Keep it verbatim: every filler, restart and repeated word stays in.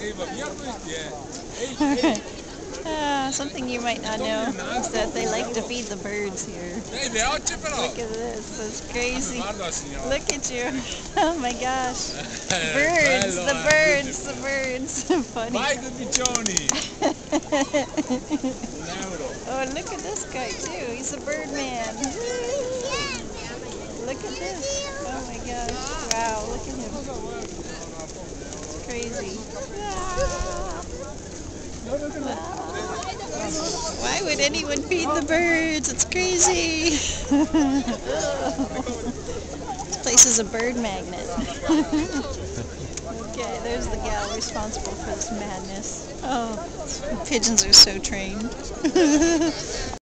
Alright. Uh, something you might not know is that they like to feed the birds here. Look at this. That's crazy. Look at you. Oh my gosh. Birds. The birds. The birds. Funny. Oh, look at this guy too. He's a bird man. Look at this. Oh my gosh. Wow. Look at him. It's crazy. Ah. Wow. Why would anyone feed the birds? It's crazy. This place is a bird magnet. Okay, there's the gal responsible for this madness. Oh, pigeons are so trained.